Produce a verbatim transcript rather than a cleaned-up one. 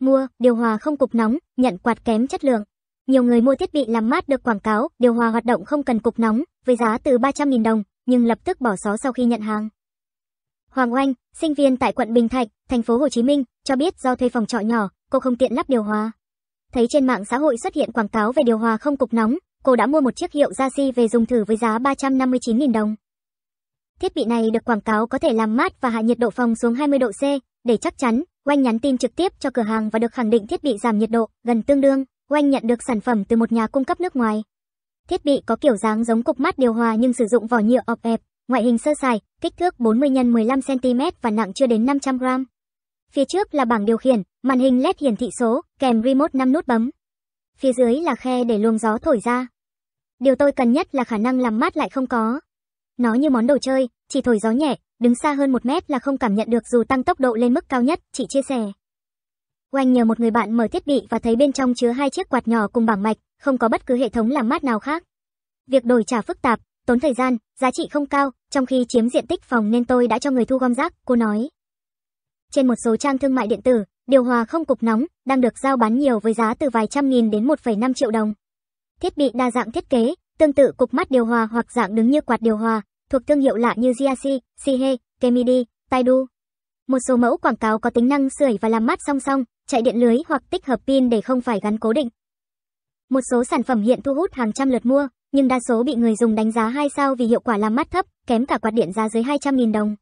Mua điều hòa không cục nóng, nhận quạt kém chất lượng. Nhiều người mua thiết bị làm mát được quảng cáo điều hòa hoạt động không cần cục nóng với giá từ ba trăm nghìn đồng, nhưng lập tức bỏ xó sau khi nhận hàng. Hoàng Oanh, sinh viên tại quận Bình Thạnh, thành phố Hồ Chí Minh, cho biết do thuê phòng trọ nhỏ, cô không tiện lắp điều hòa. Thấy trên mạng xã hội xuất hiện quảng cáo về điều hòa không cục nóng, cô đã mua một chiếc hiệu Xiaxi về dùng thử với giá ba trăm năm mươi chín nghìn đồng. Thiết bị này được quảng cáo có thể làm mát và hạ nhiệt độ phòng xuống hai mươi độ C. Để chắc chắn, Oanh nhắn tin trực tiếp cho cửa hàng và được khẳng định thiết bị giảm nhiệt độ gần tương đương. Oanh nhận được sản phẩm từ một nhà cung cấp nước ngoài. Thiết bị có kiểu dáng giống cục mát điều hòa nhưng sử dụng vỏ nhựa ọp ẹp, ngoại hình sơ sài, kích thước bốn mươi nhân mười lăm xăng-ti-mét và nặng chưa đến năm trăm gam. Phía trước là bảng điều khiển, màn hình led hiển thị số, kèm remote năm nút bấm. Phía dưới là khe để luồng gió thổi ra. Điều tôi cần nhất là khả năng làm mát lại không có. Nó như món đồ chơi, chỉ thổi gió nhẹ, đứng xa hơn một mét là không cảm nhận được dù tăng tốc độ lên mức cao nhất, chị chia sẻ. Oanh nhờ một người bạn mở thiết bị và thấy bên trong chứa hai chiếc quạt nhỏ cùng bảng mạch, không có bất cứ hệ thống làm mát nào khác. Việc đổi trả phức tạp, tốn thời gian, giá trị không cao, trong khi chiếm diện tích phòng nên tôi đã cho người thu gom rác, cô nói. Trên một số trang thương mại điện tử, điều hòa không cục nóng đang được giao bán nhiều với giá từ vài trăm nghìn đến một phẩy năm triệu đồng. Thiết bị đa dạng thiết kế, tương tự cục mát điều hòa hoặc dạng đứng như quạt điều hòa, thuộc thương hiệu lạ như Xiaxi, Sihe, Kemidi, Taidu. Một số mẫu quảng cáo có tính năng sưởi và làm mát song song, chạy điện lưới hoặc tích hợp pin để không phải gắn cố định. Một số sản phẩm hiện thu hút hàng trăm lượt mua, nhưng đa số bị người dùng đánh giá hai sao vì hiệu quả làm mát thấp, kém cả quạt điện giá dưới hai trăm nghìn đồng.